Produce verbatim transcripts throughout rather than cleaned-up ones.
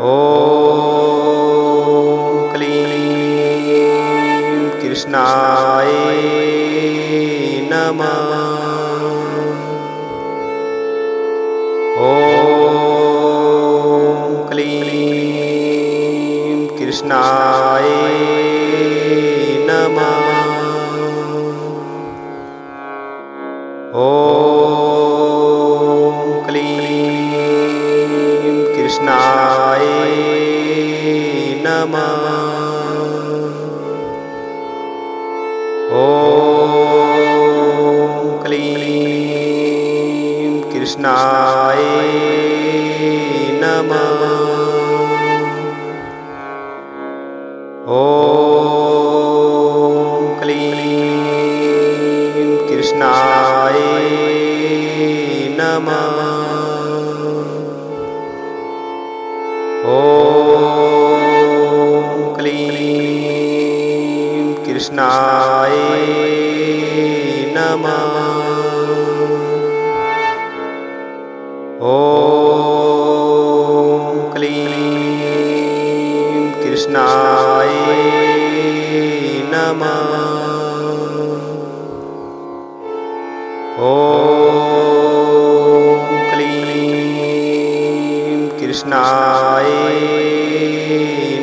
ॐ क्लीं कृष्णाय नमः। ॐ क्लीं कृष्णाय नमः। ॐ क्लीं कृष्णाय नमः। ॐ क्लीं कृष्णाय नमः। ॐ क्लीं कृष्णाय ॐ क्लीं कृष्णाय नमः। ॐ क्लीं कृष्णाय नमः। ॐ कृष्णाय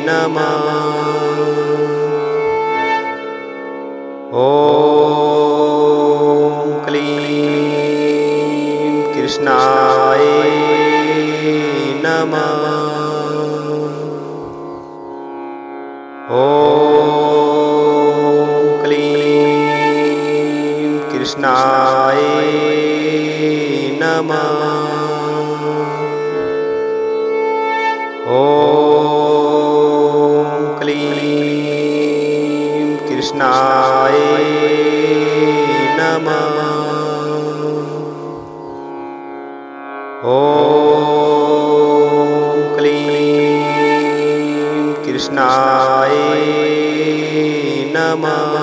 नमः। ॐ क्लीं कृष्णाय नमः। ॐ क्लीं कृष्णाय नमः। कृष्णाय नमः। ॐ क्लीं कृष्णाय नमः।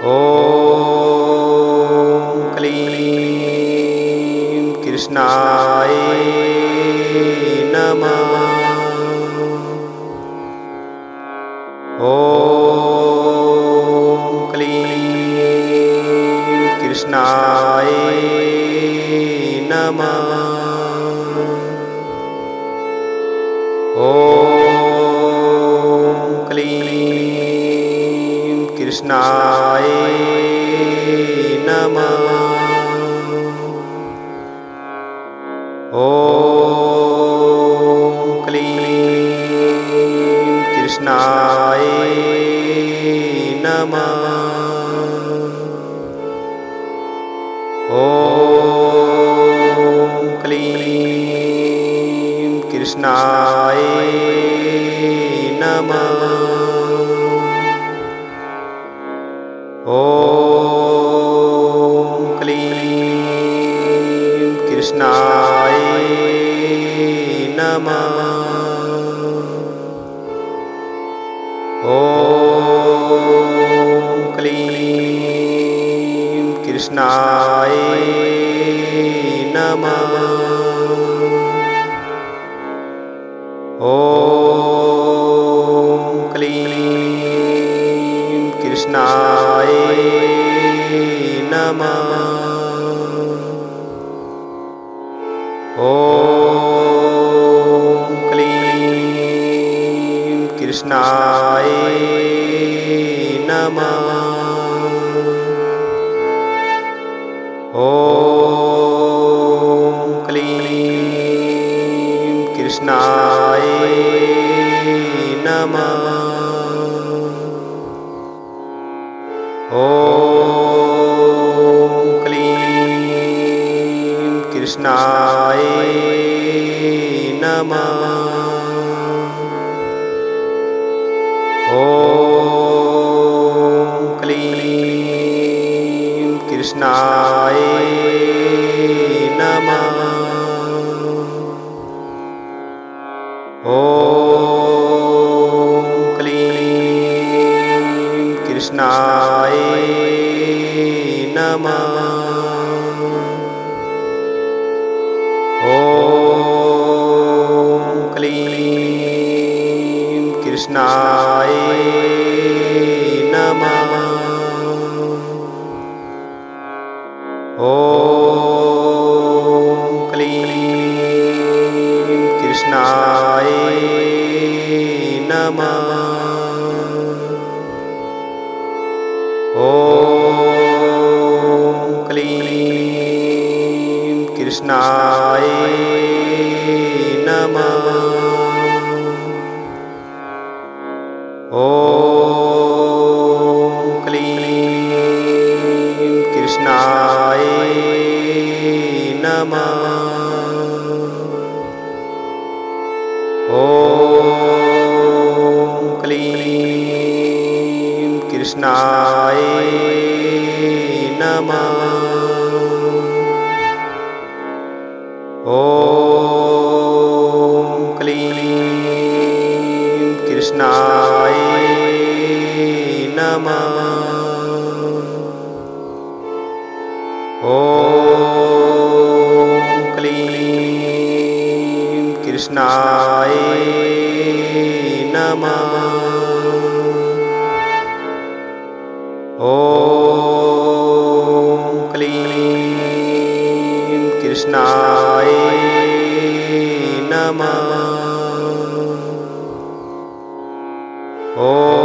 ॐ क्लीं कृष्णाय नमः। ॐ क्लीं कृष्णाय नमः। ॐ क्लीं कृष्णाय नमः। ॐ क्लीं कृष्णाय नमः। ॐ क्लीं कृष्णाय नमः। ॐ क्लीं कृष्णाय नमः। कृष्णाय नमः। ॐ क्लीं कृष्णाय नमः। ॐ क्लीं कृष्णाय नमः। ॐ क्लीं कृष्णाय नमः। ॐ क्लीं कृष्णाय नमः। ॐ क्लीं कृष्णाय नमः। ॐ क्लीं कृष्णाय नमः। ॐ कृष्णाय नमः। ॐ क्लीं कृष्णाय नमः। ॐ क्लीं कृष्णाय नमः। ॐ क्लीं कृष्णाय नमः। ॐ क्लीं कृष्णाय नमः। ॐ क्लीं कृष्णाय नमः। ॐ क्लीं कृष्णाय नमः। ॐ क्लीं कृष्णाय नमः।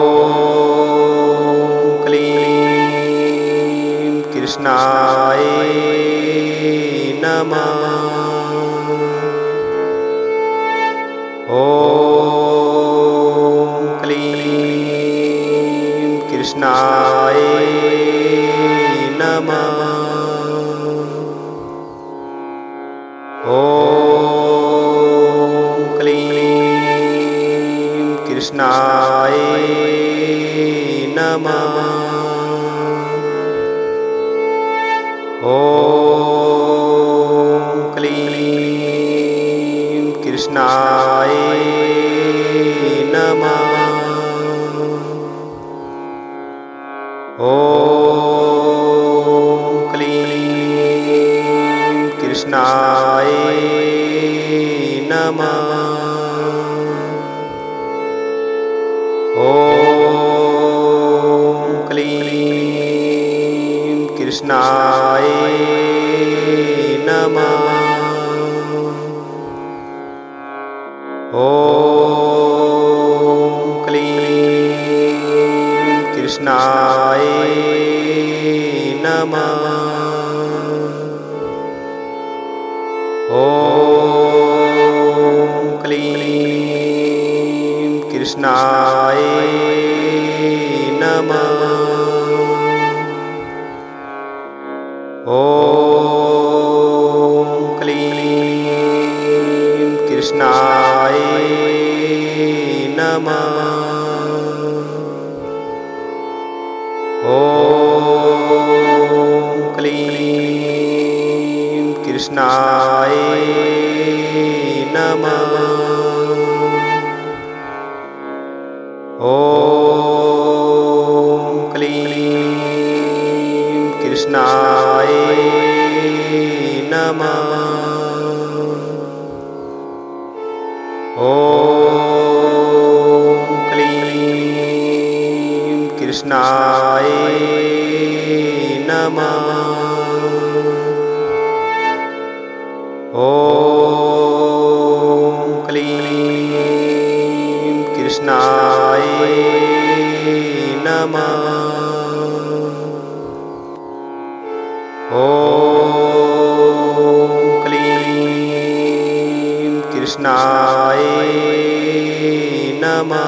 ॐ कृष्णाय नमः। ॐ क्लीं कृष्णाय नमः। ॐ क्लीं कृष्णाय नमः। ॐ क्लीं कृष्णाय नमः। ॐ क्लीं कृष्णाय नमः। ॐ क्लीं कृष्णाय नमः। ॐ क्लीं कृष्णाय नमः। ॐ क्लीं कृष्णाय नमः। ॐ कृष्णाय नमः। ॐ क्लीं कृष्णाय नमः। ॐ क्लीं कृष्णाय नमः। ॐ क्लीं कृष्णाय नमः। ॐ क्लीं कृष्णाय नमः। ॐ क्लीं कृष्णाय नमः।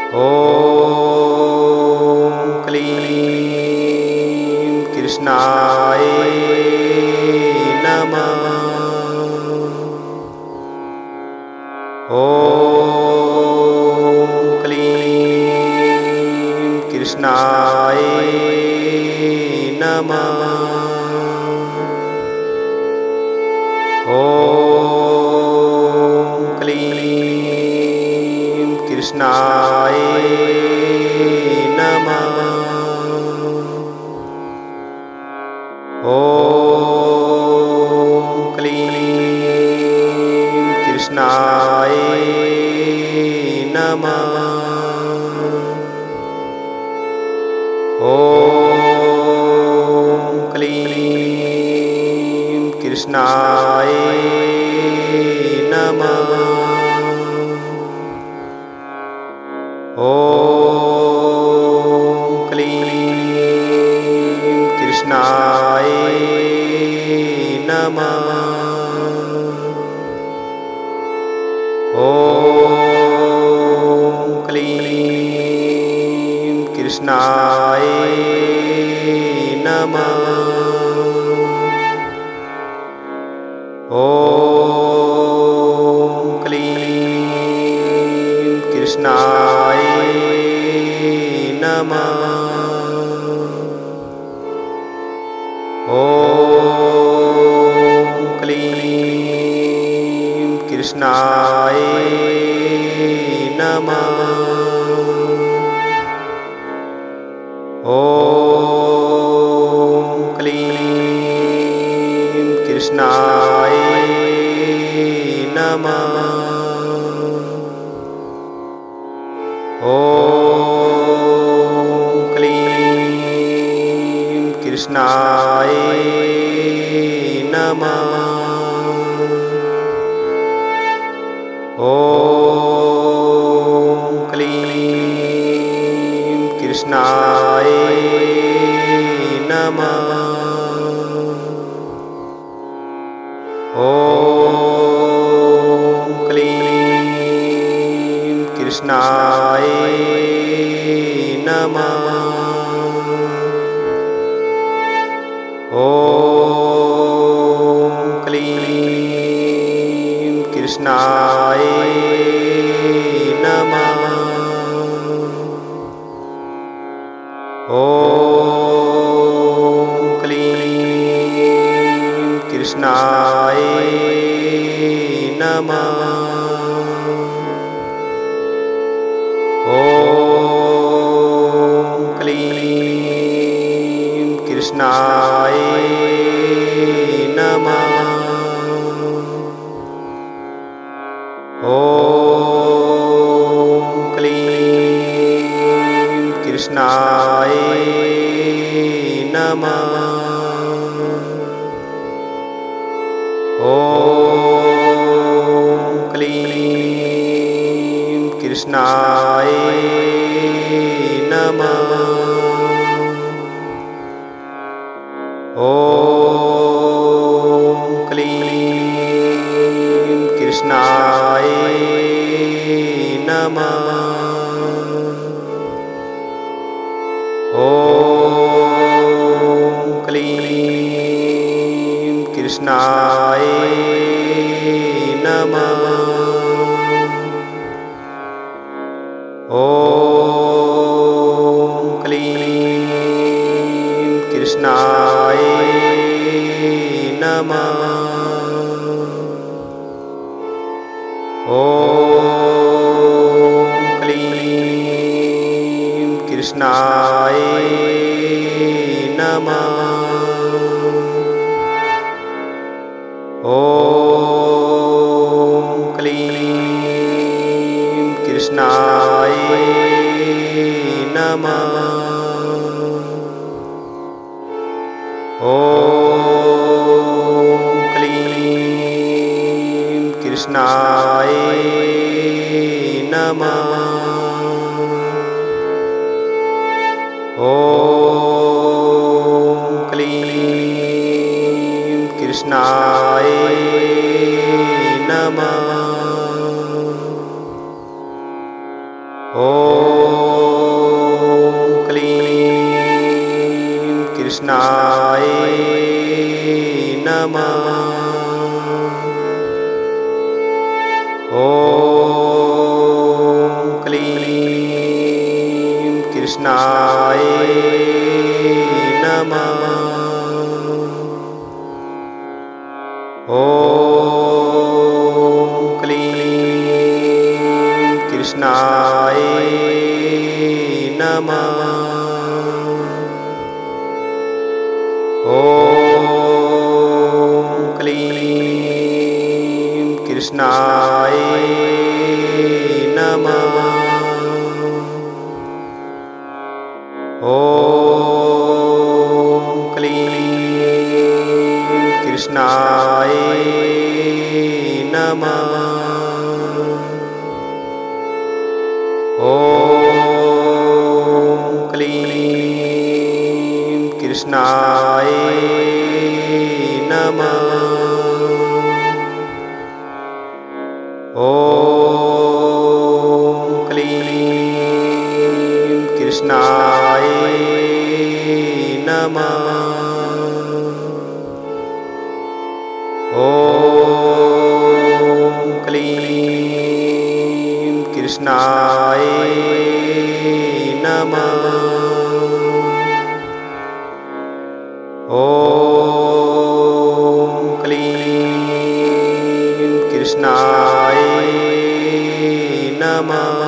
ॐ क्लीं कृष्णाय नमः। ॐ क्लीं कृष्णाय नमः। ॐ कृष्णाय नमः। ॐ क्लीं कृष्णाय ह्रीं कृष्णाय नमः। ॐ क्लीं कृष्णाय नमः। ॐ क्लीं कृष्णाय नमः। ॐ क्लीं कृष्णाय नमः। ॐ क्लीं कृष्णाय नमः। ॐ क्लीं कृष्णाय नमः। ॐ क्लीं कृष्णाय नमः। ॐ क्लीं कृष्णाय नमः। ॐ क्लीं कृष्णाय नमः। ॐ क्लीं कृष्णाय नमः। ॐ क्लीं कृष्णाय नमः। ॐ क्लीं कृष्णाय नमः। ॐ क्लीं कृष्णाय नमः। ॐ क्लीं कृष्णाय नमः। ॐ क्लीं कृष्णाय नमः। ॐ क्लीं कृष्णाय नमः। ॐ क्लीं कृष्णाय नमः। ॐ क्लीं कृष्णाय नमः। ॐ क्लीं कृष्णाय नमः। ॐ क्लीं कृष्णाय नमः। ॐ क्लीं कृष्णाय नमः। ॐ क्लीं कृष्णाय नमः। ॐ क्लीं कृष्णाय नमः। ॐ क्लीं कृष्णाय नमः। ॐ क्लीं कृष्णाय नमः। ॐ क्लीं कृष्णाय नमः। ॐ क्लीं कृष्णाय नमः। ॐ क्लीं कृष्णाय नमः। ॐ क्लीं कृष्णाय नमः। ॐ क्लीं कृष्णाय नमः।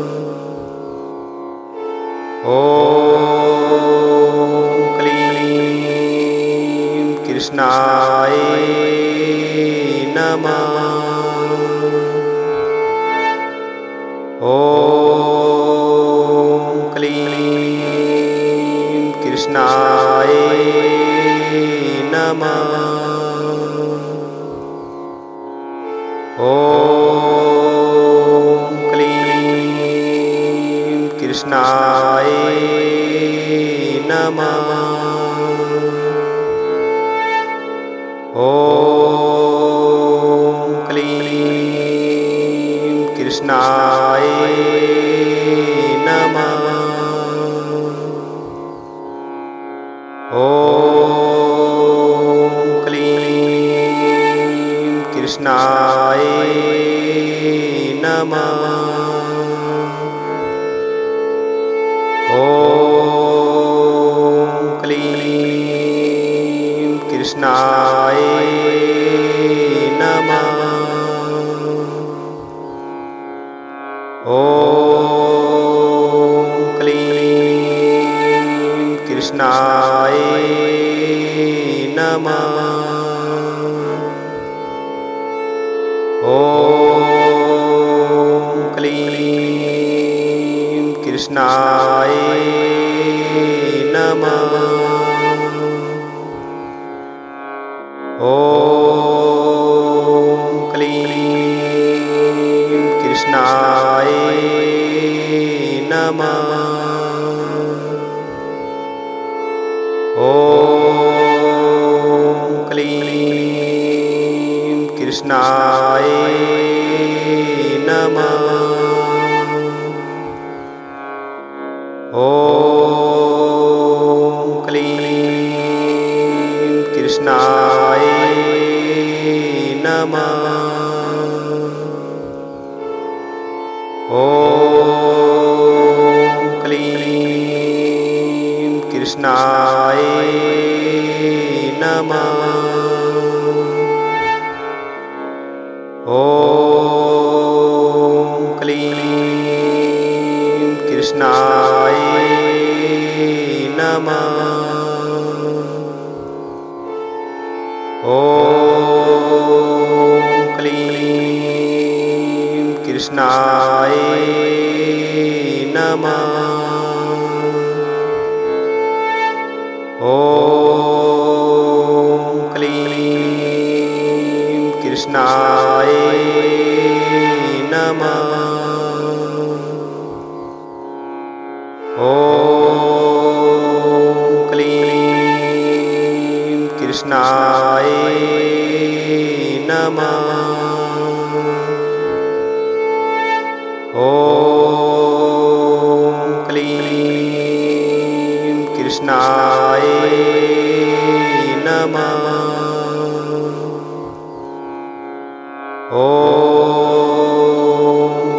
ॐ क्लीं कृष्णाय नमः। ॐ क्लीं कृष्णाय नमः। ॐ क्लीं कृष्णाय नमः। ॐ कृष्णाय नमः। ॐ क्लीं कृष्णाय नमः। ॐ क्लीं कृष्णाय नमः। ॐ क्लीं कृष्णाय नमः। ॐ क्लीं कृष्णाय नमः। ॐ क्लीं कृष्णाय नमः। ॐ क्लीं कृष्णाय नमः। ॐ क्लीं कृष्णाय नमः। ॐ कृष्णाय नमः। ॐ क्लीं कृष्णाय नमः। ॐ क्लीं कृष्णाय नमः। ॐ क्लीं कृष्णाय नमः। ॐ क्लीं कृष्णाय नमः। ॐ क्लीं कृष्णाय नमः। ॐ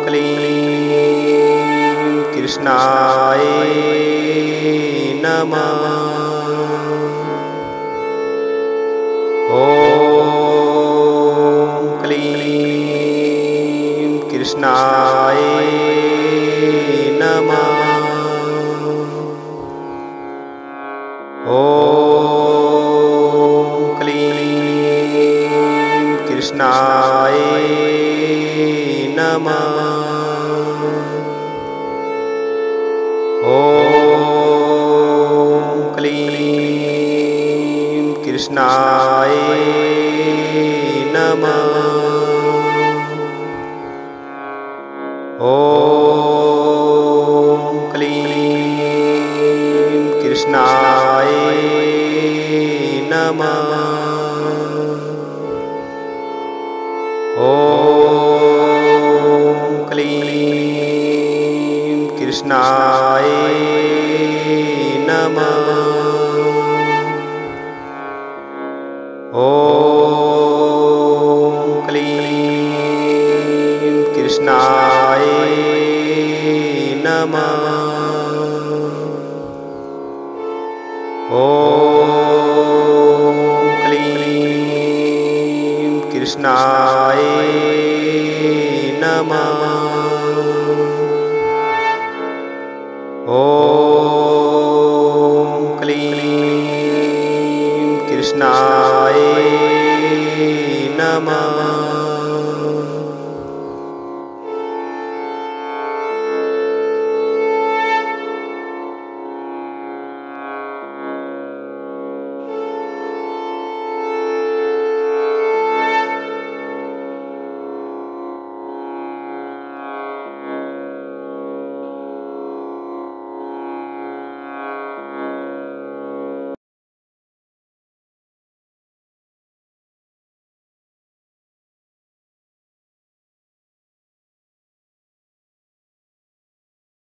क्लीं कृष्णाय नमः। ॐ क्लीं कृष्णाय नमः। कृष्णाय नमः। ॐ क्लीं कृष्णाय नमः। ओम क्लीं कृष्णाय नमः। ओम क्लीं कृष्णाय नमः। ओम क्लीं कृष्णाय नमः। ओम क्लीं कृष्णाय नमः। ओम क्लीं कृष्णाय नमः।